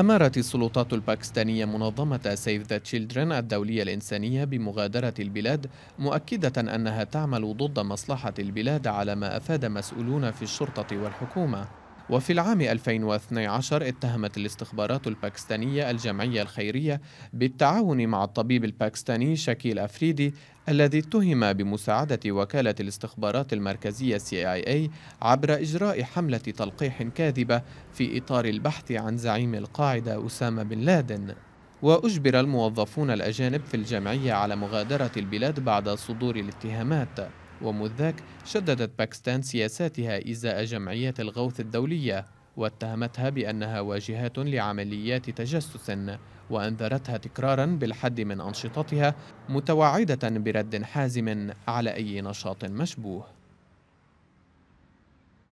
أمرت السلطات الباكستانية منظمة سيف ذا تشيلدرن الدولية الإنسانية بمغادرة البلاد، مؤكدة أنها تعمل ضد مصلحة البلاد، على ما أفاد مسؤولون في الشرطة والحكومة. وفي العام 2012 اتهمت الاستخبارات الباكستانية الجمعية الخيرية بالتعاون مع الطبيب الباكستاني شاكيل أفريدي، الذي اتهم بمساعدة وكالة الاستخبارات المركزية CIA عبر إجراء حملة تلقيح كاذبة في إطار البحث عن زعيم القاعدة أسامة بن لادن. وأجبر الموظفون الأجانب في الجمعية على مغادرة البلاد بعد صدور الاتهامات. ومذ ذاك شددت باكستان سياساتها إزاء جمعية الغوث الدولية، واتهمتها بأنها واجهات لعمليات تجسس، وأنذرتها تكرارا بالحد من أنشطتها، متوعدة برد حازم على أي نشاط مشبوه.